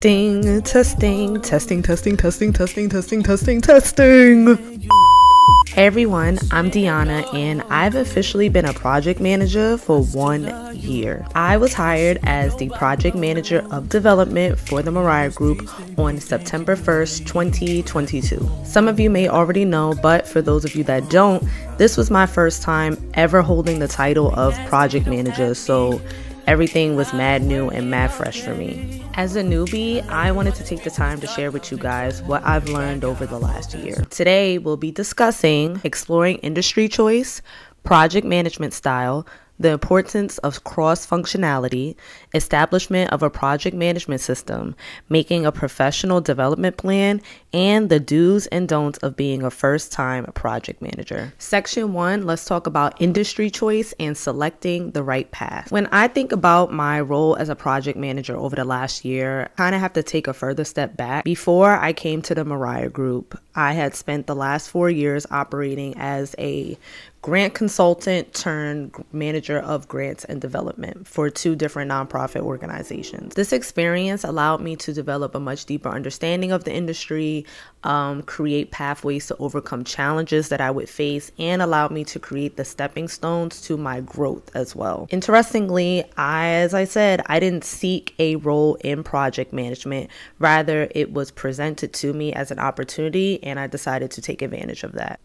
Testing. Hey everyone, I'm Deanna and I've officially been a project manager for 1 year. I was hired as the project manager of development for the Mariah Group on September 1st, 2022. Some of you may already know, but for those of you that don't, this was my first time ever holding the title of project manager, so everything was mad new and mad fresh for me. As a newbie, I wanted to take the time to share with you guys what I've learned over the last year. Today, we'll be discussing exploring industry choice, project management style, the importance of cross-functionality, establishment of a project management system, making a professional development plan, and the do's and don'ts of being a first-time project manager. Section 1, let's talk about industry choice and selecting the right path. When I think about my role as a project manager over the last year, I kind of have to take a further step back. Before I came to the Mariah Group, I had spent the last 4 years operating as a grant consultant turned manager of grants and development for 2 different nonprofit organizations. This experience allowed me to develop a much deeper understanding of the industry, create pathways to overcome challenges that I would face, and allowed me to create the stepping stones to my growth as well. Interestingly, as I said, I didn't seek a role in project management. Rather, it was presented to me as an opportunity, and I decided to take advantage of that.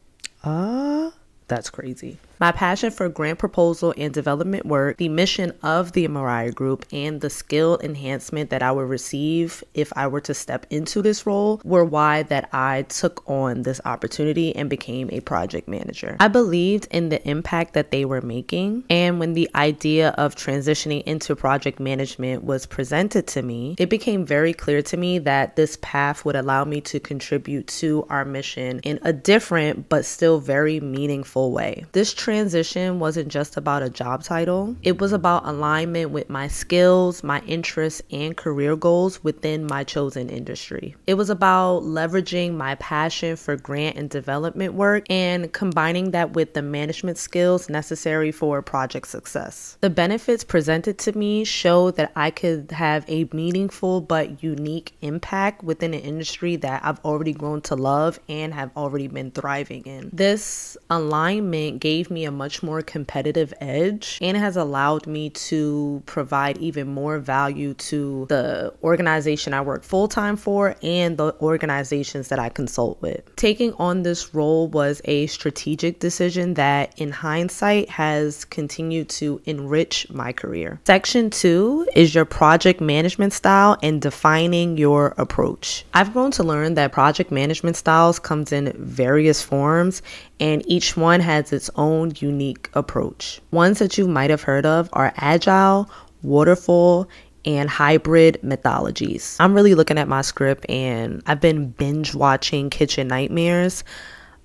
That's crazy. My passion for grant proposal and development work, the mission of the Mariah Group, and the skill enhancement that I would receive if I were to step into this role were why that I took on this opportunity and became a project manager. I believed in the impact that they were making, and when the idea of transitioning into project management was presented to me, it became very clear to me that this path would allow me to contribute to our mission in a different but still very meaningful way. This transition wasn't just about a job title. It was about alignment with my skills, my interests, and career goals within my chosen industry. It was about leveraging my passion for grant and development work and combining that with the management skills necessary for project success. The benefits presented to me show that I could have a meaningful but unique impact within an industry that I've already grown to love and have already been thriving in. This alignment gave me a much more competitive edge, and it has allowed me to provide even more value to the organization I work full-time for and the organizations that I consult with. Taking on this role was a strategic decision that in hindsight has continued to enrich my career. Section 2 is your project management style and defining your approach. I've grown to learn that project management styles comes in various forms, and each one has its own unique approach. Ones that you might have heard of are agile, waterfall, and hybrid methodologies. I'm really looking at my script and I've been binge watching Kitchen Nightmares.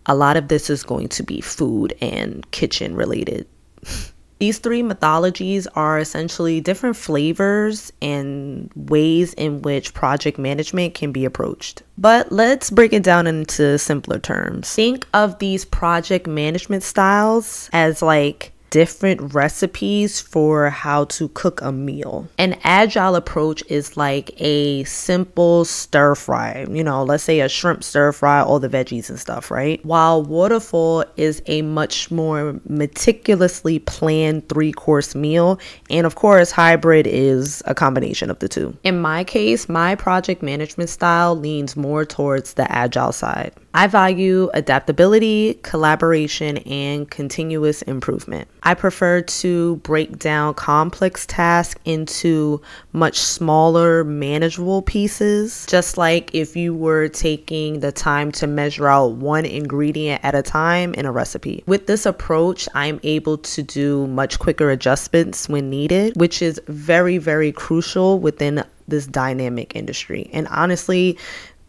A lot of this is going to be food and kitchen related. These 3 methodologies are essentially different flavors and ways in which project management can be approached. But let's break it down into simpler terms. Think of these project management styles as like different recipes for how to cook a meal. An agile approach is like a simple stir fry, you know, let's say a shrimp stir fry, all the veggies and stuff, right? While waterfall is a much more meticulously planned 3-course meal. And of course, hybrid is a combination of the 2. In my case, my project management style leans more towards the agile side. I value adaptability, collaboration, and continuous improvement. I prefer to break down complex tasks into much smaller, manageable pieces. Just like if you were taking the time to measure out one ingredient at a time in a recipe. With this approach, I'm able to do much quicker adjustments when needed, which is very, very crucial within this dynamic industry. And honestly,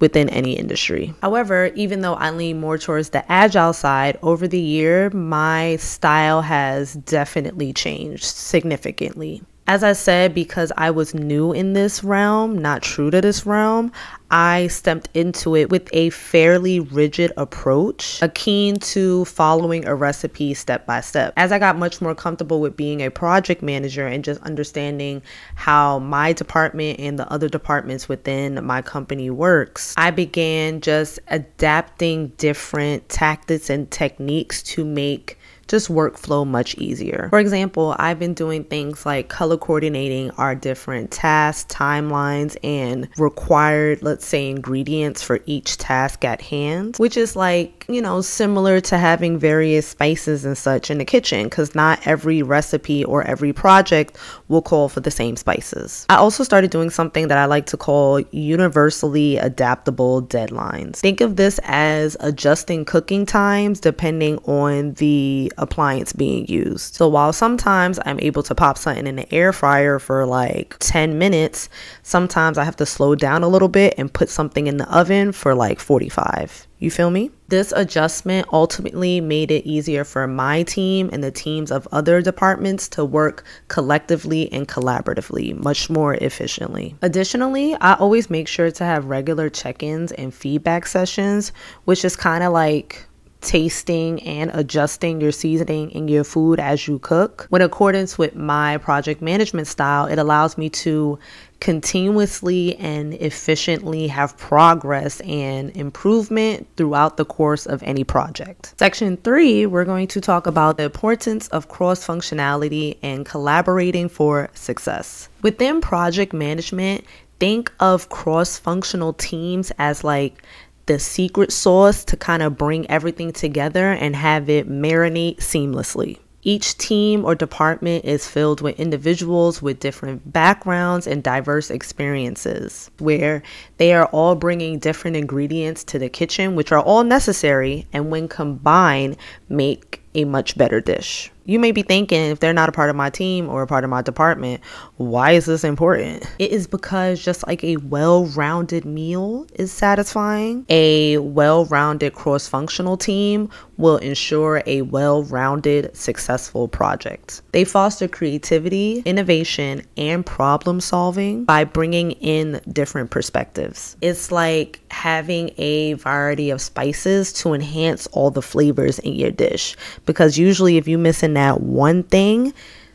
within any industry. However, even though I lean more towards the agile side, over the year, my style has definitely changed significantly. As I said, because I was new in this realm, not true to this realm, I stepped into it with a fairly rigid approach, akin to following a recipe step by step. As I got much more comfortable with being a project manager and just understanding how my department and the other departments within my company works, I began just adapting different tactics and techniques to make just workflow much easier. For example, I've been doing things like color coordinating our different tasks, timelines, and required, let's say, ingredients for each task at hand, which is like, you know, similar to having various spices and such in the kitchen, because not every recipe or every project will call for the same spices. I also started doing something that I like to call universally adaptable deadlines. Think of this as adjusting cooking times depending on the appliance being used. So while sometimes I'm able to pop something in the air fryer for like 10 minutes, sometimes I have to slow down a little bit and put something in the oven for like 45. You feel me? This adjustment ultimately made it easier for my team and the teams of other departments to work collectively and collaboratively, much more efficiently. Additionally, I always make sure to have regular check-ins and feedback sessions, which is kind of like tasting and adjusting your seasoning in your food as you cook. In accordance with my project management style, it allows me to continuously and efficiently have progress and improvement throughout the course of any project. Section 3, we're going to talk about the importance of cross-functionality and collaborating for success. Within project management, think of cross-functional teams as like the secret sauce to kind of bring everything together and have it marinate seamlessly. Each team or department is filled with individuals with different backgrounds and diverse experiences, where they are all bringing different ingredients to the kitchen, which are all necessary, and when combined, make a much better dish. You may be thinking, if they're not a part of my team or a part of my department, why is this important? It is because just like a well-rounded meal is satisfying, a well-rounded cross-functional team will ensure a well-rounded, successful project. They foster creativity, innovation, and problem solving by bringing in different perspectives. It's like having a variety of spices to enhance all the flavors in your dish, because usually if you miss in that one thing,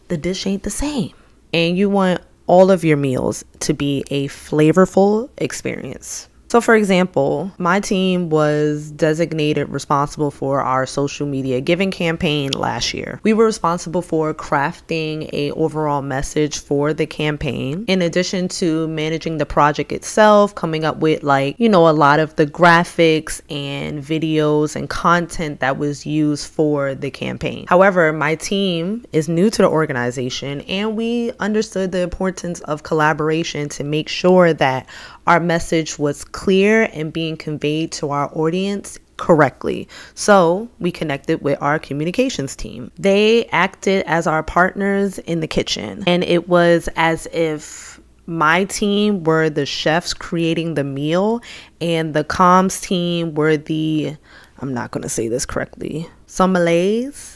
the dish ain't the same. And you want all of your meals to be a flavorful experience. So for example, my team was designated responsible for our social media giving campaign last year. We were responsible for crafting an overall message for the campaign, in addition to managing the project itself, coming up with, like, you know, a lot of the graphics and videos and content that was used for the campaign. However, my team is new to the organization, and we understood the importance of collaboration to make sure that our message was clear and being conveyed to our audience correctly. So we connected with our communications team. They acted as our partners in the kitchen, and it was as if my team were the chefs creating the meal and the comms team were the, I'm not going to say this correctly, sommeliers.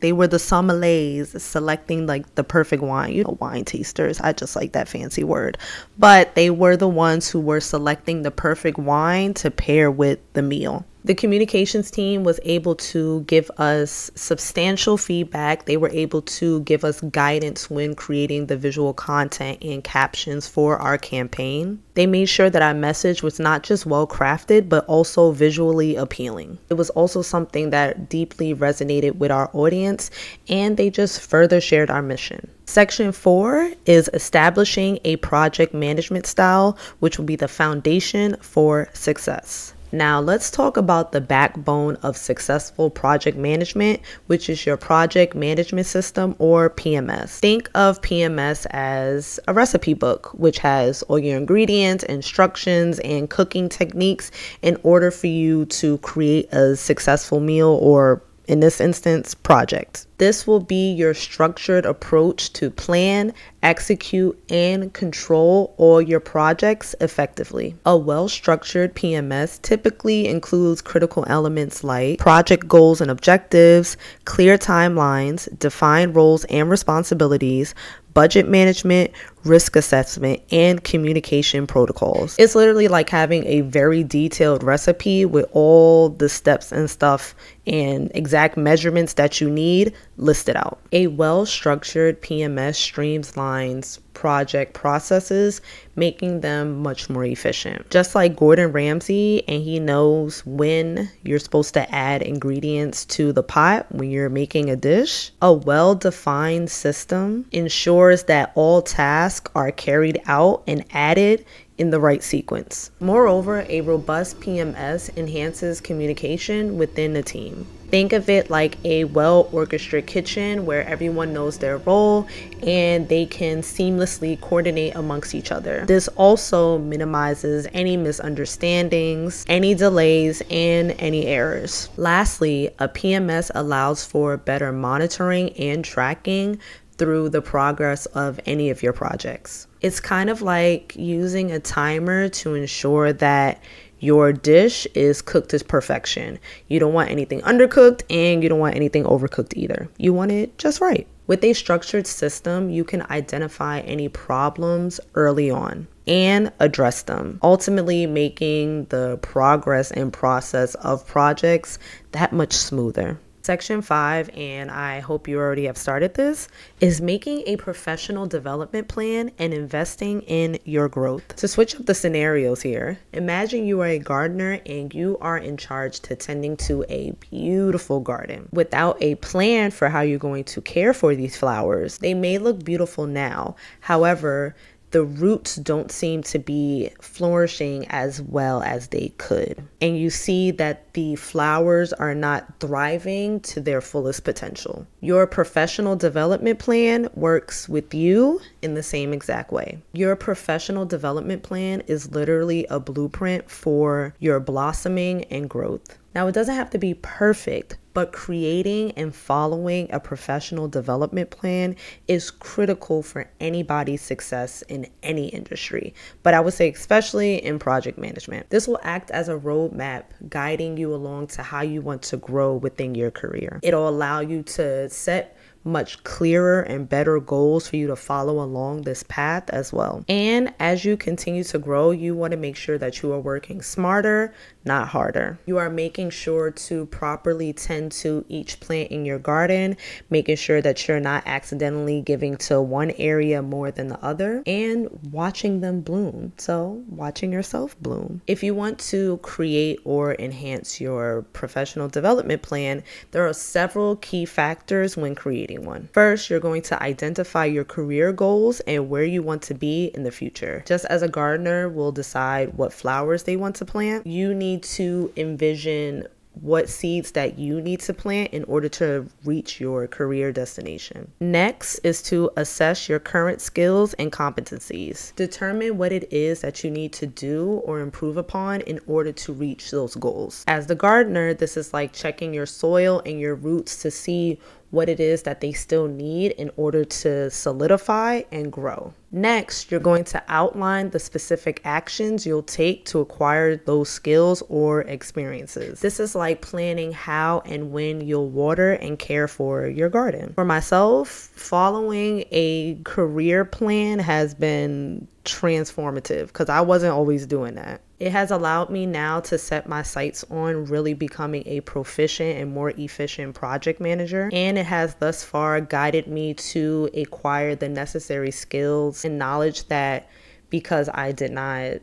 They were the sommeliers selecting like the perfect wine, you know, wine tasters. I just like that fancy word. But they were the ones who were selecting the perfect wine to pair with the meal. The communications team was able to give us substantial feedback. They were able to give us guidance when creating the visual content and captions for our campaign. They made sure that our message was not just well crafted, but also visually appealing. It was also something that deeply resonated with our audience, and they just further shared our mission. Section 4 is establishing a project management style, which will be the foundation for success. Now let's talk about the backbone of successful project management, which is your project management system, or PMS. Think of PMS as a recipe book, which has all your ingredients, instructions, and cooking techniques in order for you to create a successful meal, or in this instance, project. This will be your structured approach to plan, execute, and control all your projects effectively. A well-structured PMS typically includes critical elements like project goals and objectives, clear timelines, defined roles and responsibilities, budget management, risk assessment, and communication protocols. It's literally like having a very detailed recipe with all the steps and stuff and exact measurements that you need listed out. A well-structured PMS streamlines project processes, making them much more efficient. Just like Gordon Ramsay, and he knows when you're supposed to add ingredients to the pot when you're making a dish, a well-defined system ensures that all tasks are carried out and added in the right sequence. Moreover, a robust PMS enhances communication within the team. Think of it like a well-orchestrated kitchen where everyone knows their role and they can seamlessly coordinate amongst each other. This also minimizes any misunderstandings, any delays, and any errors. Lastly, a PMS allows for better monitoring and tracking through the progress of any of your projects. It's kind of like using a timer to ensure that your dish is cooked to perfection. You don't want anything undercooked and you don't want anything overcooked either. You want it just right. With a structured system, you can identify any problems early on and address them, ultimately making the progress and process of projects that much smoother. Section 5, and I hope you already have started this, is making a professional development plan and investing in your growth. To switch up the scenarios here, imagine you are a gardener and you are in charge to tending to a beautiful garden. Without a plan for how you're going to care for these flowers, they may look beautiful now. However, the roots don't seem to be flourishing as well as they could. And you see that the flowers are not thriving to their fullest potential. Your professional development plan works with you in the same exact way. Your professional development plan is literally a blueprint for your blossoming and growth. Now, it doesn't have to be perfect, but creating and following a professional development plan is critical for anybody's success in any industry, but I would say especially in project management. This will act as a roadmap guiding you along to how you want to grow within your career. It'll allow you to set much clearer and better goals for you to follow along this path as well. And as you continue to grow, you want to make sure that you are working smarter, not harder. You are making sure to properly tend to each plant in your garden, making sure that you're not accidentally giving to one area more than the other, and watching them bloom. So watching yourself bloom. If you want to create or enhance your professional development plan, there are several key factors when creating one. First, you're going to identify your career goals and where you want to be in the future. Just as a gardener will decide what flowers they want to plant, you need to envision what seeds that you need to plant in order to reach your career destination. Next is to assess your current skills and competencies. Determine what it is that you need to do or improve upon in order to reach those goals. As the gardener, this is like checking your soil and your roots to see what it is that they still need in order to solidify and grow. Next, you're going to outline the specific actions you'll take to acquire those skills or experiences. This is like planning how and when you'll water and care for your garden. For myself, following a career plan has been transformative because I wasn't always doing that. It has allowed me now to set my sights on really becoming a proficient and more efficient project manager, and it has thus far guided me to acquire the necessary skills and knowledge that, because I did not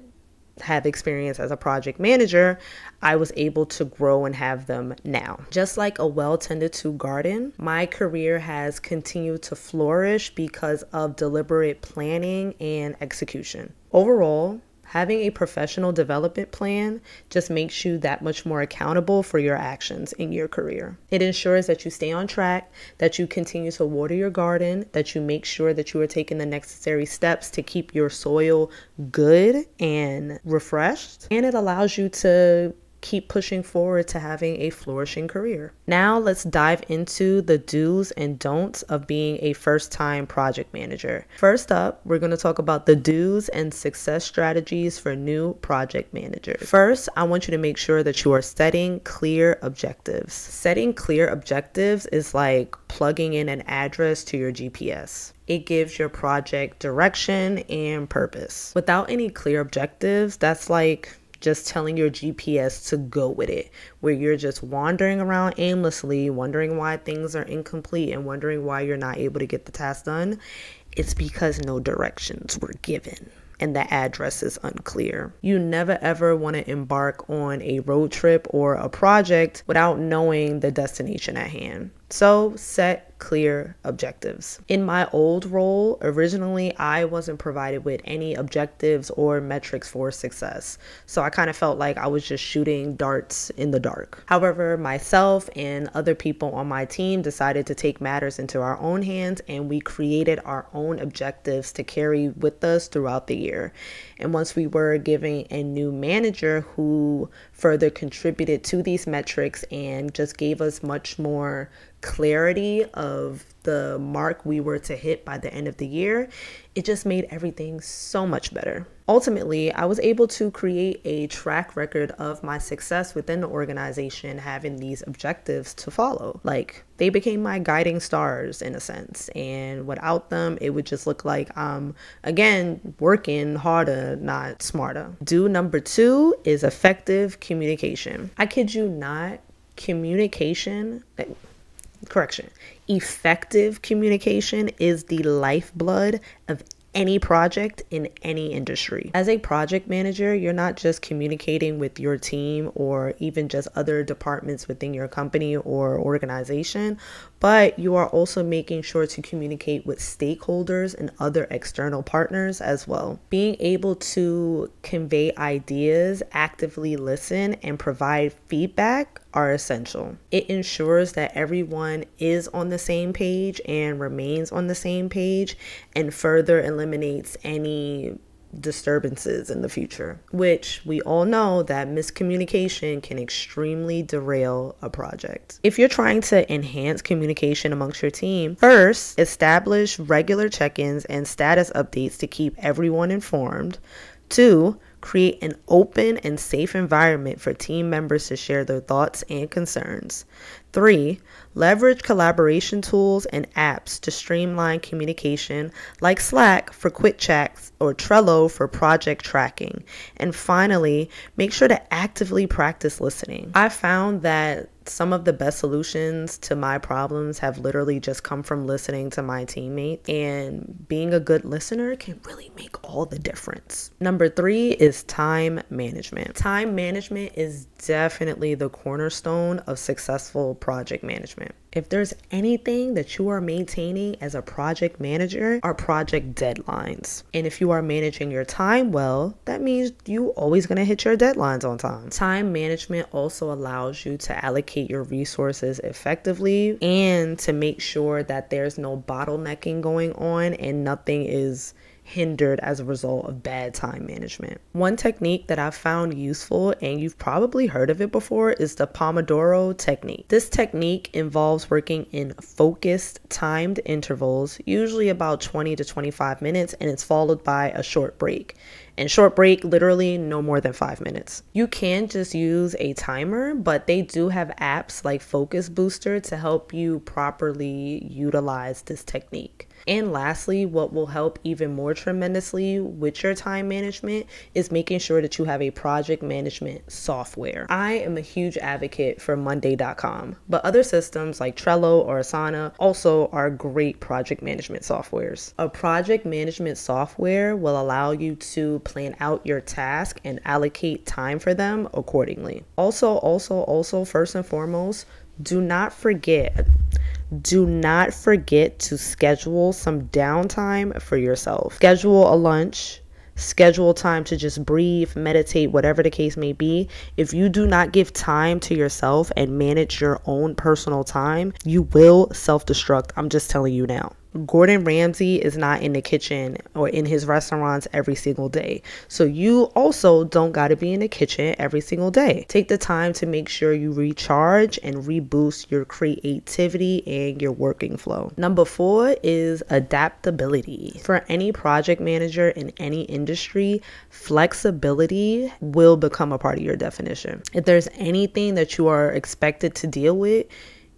have experience as a project manager, I was able to grow and have them now. Just like a well tended to garden, my career has continued to flourish because of deliberate planning and execution. Overall, having a professional development plan just makes you that much more accountable for your actions in your career. It ensures that you stay on track, that you continue to water your garden, that you make sure that you are taking the necessary steps to keep your soil good and refreshed, and it allows you to keep pushing forward to having a flourishing career. Now let's dive into the do's and don'ts of being a first-time project manager. First up, we're going to talk about the do's and success strategies for new project managers. First, I want you to make sure that you are setting clear objectives. Setting clear objectives is like plugging in an address to your GPS. It gives your project direction and purpose. Without any clear objectives, that's like just telling your GPS to go with it, where you're just wandering around aimlessly, wondering why things are incomplete and wondering why you're not able to get the task done. It's because no directions were given and the address is unclear. You never ever want to embark on a road trip or a project without knowing the destination at hand. So set clear objectives. In my old role, originally I wasn't provided with any objectives or metrics for success. So I kind of felt like I was just shooting darts in the dark. However, myself and other people on my team decided to take matters into our own hands, and we created our own objectives to carry with us throughout the year. And once we were given a new manager who further contributed to these metrics and just gave us much more clarity of the mark we were to hit by the end of the year, it just made everything so much better. Ultimately, I was able to create a track record of my success within the organization, having these objectives to follow. Like, they became my guiding stars in a sense, and without them, it would just look like I'm, again, working harder, not smarter. Do number two is effective communication. I kid you not, effective communication is the lifeblood of any project in any industry. As a project manager, you're not just communicating with your team or even just other departments within your company or organization, but you are also making sure to communicate with stakeholders and other external partners as well. Being able to convey ideas, actively listen, and provide feedback are essential. It ensures that everyone is on the same page and remains on the same page, and further eliminates any disturbances in the future, which we all know that miscommunication can extremely derail a project. If you're trying to enhance communication amongst your team, first, establish regular check-ins and status updates to keep everyone informed. Two, create an open and safe environment for team members to share their thoughts and concerns. 3, leverage collaboration tools and apps to streamline communication, like Slack for quick chats or Trello for project tracking. And finally, make sure to actively practice listening. I found that some of the best solutions to my problems have literally just come from listening to my teammates, and being a good listener can really make all the difference. Number 3 is time management. Time management is definitely the cornerstone of successful project management. If there's anything that you are maintaining as a project manager, are project deadlines. And if you are managing your time well, that means you always gonna hit your deadlines on time. Time management also allows you to allocate your resources effectively and to make sure that there's no bottlenecking going on and nothing is hindered as a result of bad time management. One technique that I've found useful, and you've probably heard of it before, is the Pomodoro technique. This technique involves working in focused, timed intervals, usually about 20 to 25 minutes, and it's followed by a short break. And short break, literally no more than 5 minutes. You can just use a timer, but they do have apps like Focus Booster to help you properly utilize this technique. And lastly, what will help even more tremendously with your time management is making sure that you have a project management software. I am a huge advocate for Monday.com, but other systems like Trello or Asana also are great project management softwares. A project management software will allow you to plan out your task and allocate time for them accordingly. Also, first and foremost, do not forget to schedule some downtime for yourself. Schedule a lunch, schedule time to just breathe, meditate, whatever the case may be. If you do not give time to yourself and manage your own personal time, you will self-destruct. I'm just telling you now. Gordon Ramsay is not in the kitchen or in his restaurants every single day. So you also don't got to be in the kitchen every single day. Take the time to make sure you recharge and reboost your creativity and your working flow. Number 4 is adaptability. For any project manager in any industry, flexibility will become a part of your definition. If there's anything that you are expected to deal with,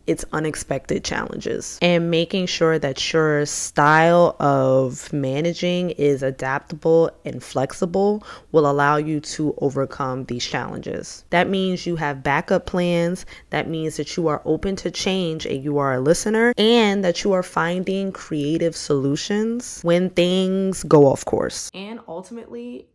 it's unexpected challenges, and making sure that your style of managing is adaptable and flexible will allow you to overcome these challenges. That means you have backup plans. That means that you are open to change and you are a listener, and that you are finding creative solutions when things go off course. And ultimately,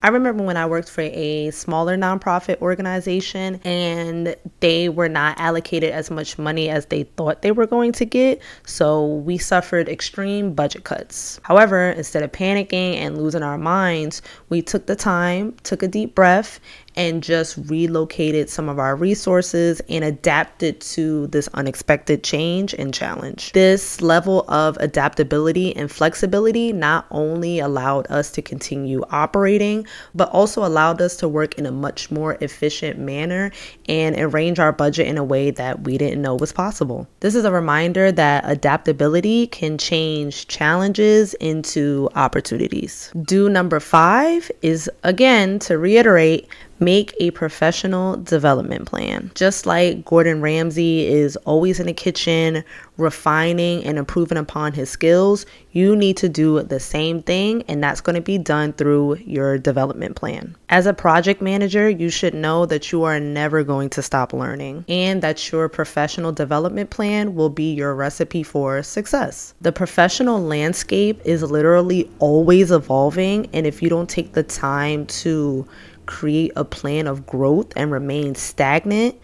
I remember when I worked for a smaller nonprofit organization and they were not allocated as much money as they thought they were going to get, so we suffered extreme budget cuts. However, instead of panicking and losing our minds, we took the time, took a deep breath, and just relocated some of our resources and adapted to this unexpected change and challenge. This level of adaptability and flexibility not only allowed us to continue operating, but also allowed us to work in a much more efficient manner and arrange our budget in a way that we didn't know was possible. This is a reminder that adaptability can change challenges into opportunities. Do number 5 is, again, to reiterate, make a professional development plan. Just like Gordon Ramsay is always in the kitchen refining and improving upon his skills, you need to do the same thing, and that's going to be done through your development plan. As a project manager, you should know that you are never going to stop learning and that your professional development plan will be your recipe for success. The professional landscape is literally always evolving, and if you don't take the time to create a plan of growth and remain stagnant,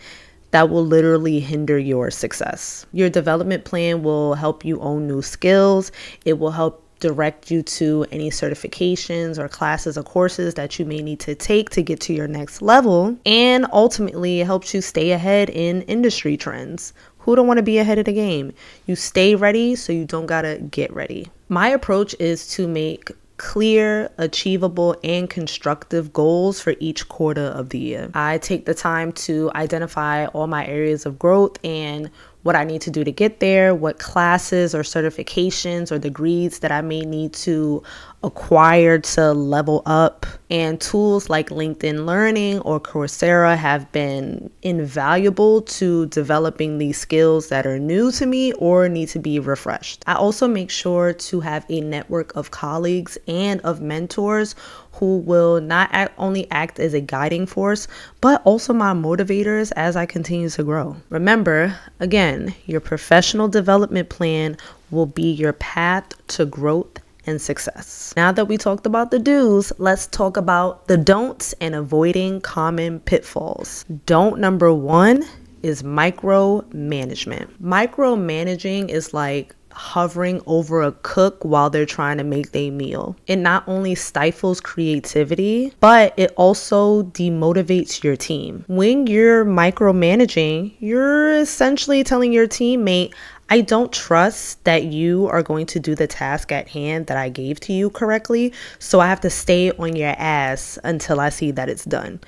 that will literally hinder your success. Your development plan will help you own new skills. It will help direct you to any certifications or classes or courses that you may need to take to get to your next level. And ultimately, it helps you stay ahead in industry trends. Who don't want to be ahead of the game? You stay ready so you don't gotta get ready. My approach is to make clear, achievable, and constructive goals for each quarter of the year. I take the time to identify all my areas of growth and what I need to do to get there, what classes or certifications or degrees that I may need to acquire to level up. And tools like LinkedIn Learning or Coursera have been invaluable to developing these skills that are new to me or need to be refreshed. I also make sure to have a network of colleagues and of mentors who will not only act as a guiding force, but also my motivators as I continue to grow. Remember, again, your professional development plan will be your path to growth and success. Now that we talked about the do's, let's talk about the don'ts and avoiding common pitfalls. Don't number 1 is micromanagement. Micromanaging is like hovering over a cook while they're trying to make their meal. It not only stifles creativity, but it also demotivates your team. When you're micromanaging, you're essentially telling your teammate, I don't trust that you are going to do the task at hand that I gave to you correctly, so I have to stay on your ass until I see that it's done.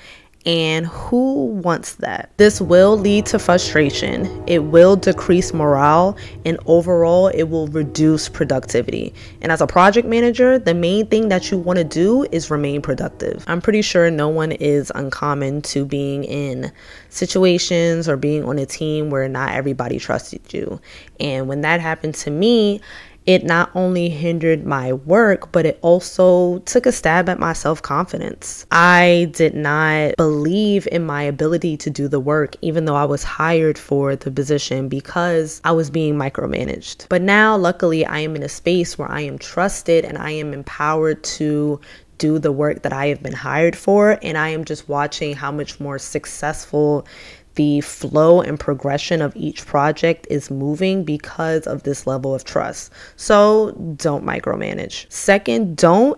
And who wants that? This will lead to frustration. It will decrease morale, and overall, it will reduce productivity. And as a project manager, the main thing that you want to do is remain productive. I'm pretty sure no one is uncommon to being in situations or being on a team where not everybody trusted you. And when that happened to me, it not only hindered my work, but it also took a stab at my self-confidence. I did not believe in my ability to do the work, even though I was hired for the position, because I was being micromanaged. But now, luckily, I am in a space where I am trusted and I am empowered to do the work that I have been hired for, and I am just watching how much more successful the flow and progression of each project is moving because of this level of trust. So don't micromanage. Second, don't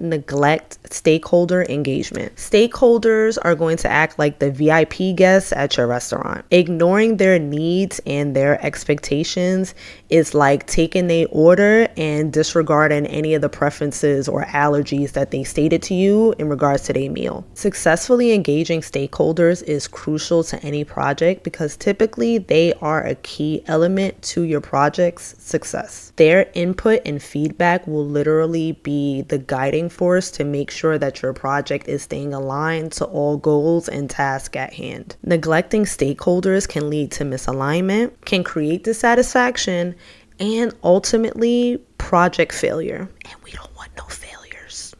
neglect stakeholder engagement. Stakeholders are going to act like the VIP guests at your restaurant. Ignoring their needs and their expectations is like taking their order and disregarding any of the preferences or allergies that they stated to you in regards to their meal. Successfully engaging stakeholders is crucial to any project because typically they are a key element to your project's success. Their input and feedback will literally be the guiding force to make sure that your project is staying aligned to all goals and tasks at hand. Neglecting stakeholders can lead to misalignment, can create dissatisfaction, and ultimately project failure. And we don't want no failure.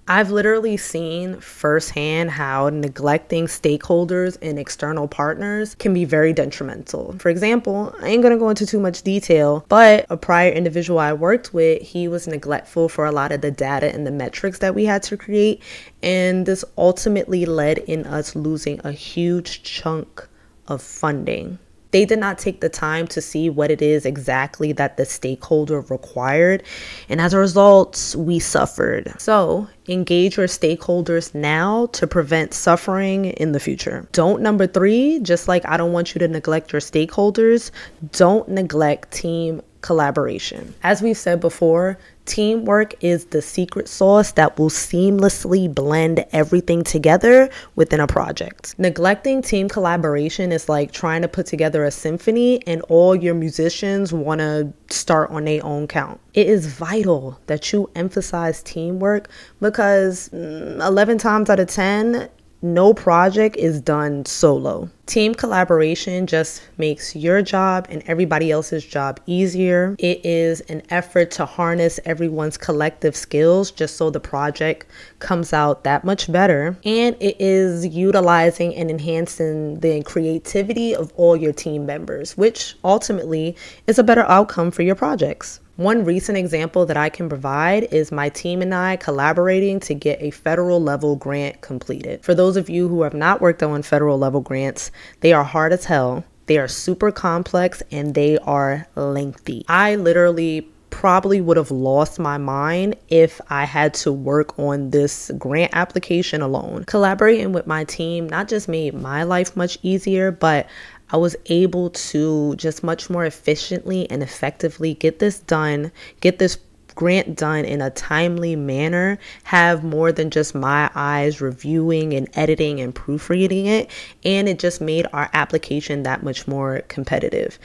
I've literally seen firsthand how neglecting stakeholders and external partners can be very detrimental. For example, I ain't gonna go into too much detail, but a prior individual I worked with, he was neglectful for a lot of the data and the metrics that we had to create. And this ultimately led in us losing a huge chunk of funding. They did not take the time to see what it is exactly that the stakeholder required. And as a result, we suffered. So engage your stakeholders now to prevent suffering in the future. Don't, number three, just like I don't want you to neglect your stakeholders, don't neglect team collaboration. As we've said before, teamwork is the secret sauce that will seamlessly blend everything together within a project. Neglecting team collaboration is like trying to put together a symphony and all your musicians want to start on their own count. It is vital that you emphasize teamwork because 11 times out of 10, no project is done solo. Team collaboration just makes your job and everybody else's job easier. It is an effort to harness everyone's collective skills just so the project comes out that much better. And it is utilizing and enhancing the creativity of all your team members, which ultimately is a better outcome for your projects. One recent example that I can provide is my team and I collaborating to get a federal level grant completed. For those of you who have not worked on federal level grants, they are hard as hell. They are super complex and they are lengthy. I literally probably would have lost my mind if I had to work on this grant application alone. Collaborating with my team not just made my life much easier, but I was able to just much more efficiently and effectively get this grant done in a timely manner, have more than just my eyes reviewing and editing and proofreading it. And it just made our application that much more competitive.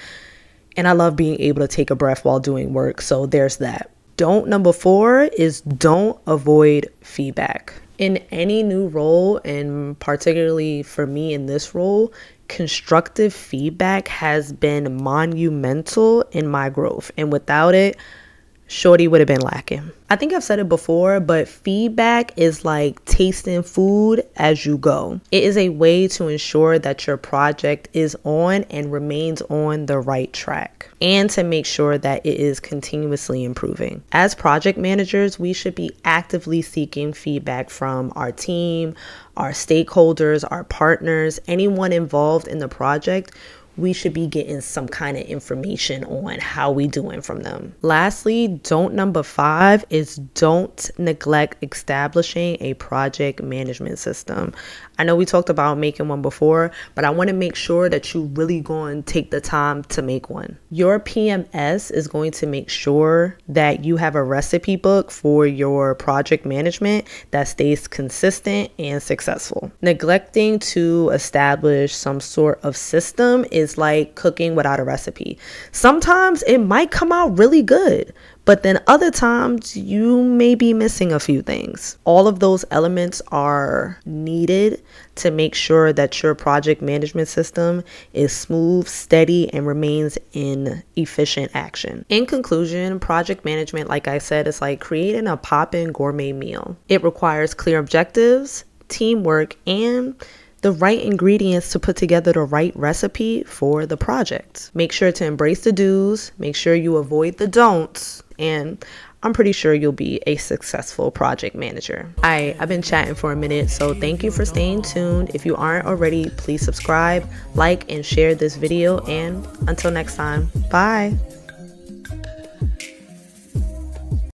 And I love being able to take a breath while doing work. So there's that. Don't, number four, is don't avoid feedback. In any new role, and particularly for me in this role, constructive feedback has been monumental in my growth. And without it, shorty would have been lacking. I think I've said it before, but feedback is like tasting food as you go. It is a way to ensure that your project is on and remains on the right track and to make sure that it is continuously improving. As project managers, we should be actively seeking feedback from our team, our stakeholders, our partners, anyone involved in the project. We should be getting some kind of information on how we doing from them. Lastly, don't, number five, is don't neglect establishing a project management system. I know we talked about making one before, but I want to make sure that you really going to take the time to make one. Your PMS is going to make sure that you have a recipe book for your project management that stays consistent and successful. Neglecting to establish some sort of system is like cooking without a recipe. Sometimes it might come out really good, but then other times you may be missing a few things. All of those elements are needed to make sure that your project management system is smooth, steady, and remains in efficient action. In conclusion, project management, like I said, is like creating a poppin' gourmet meal. It requires clear objectives, teamwork, and the right ingredients to put together the right recipe for the project. Make sure to embrace the do's, make sure you avoid the don'ts, and I'm pretty sure you'll be a successful project manager. I've been chatting for a minute, so thank you for staying tuned. If you aren't already, please subscribe, like, and share this video. And until next time, bye.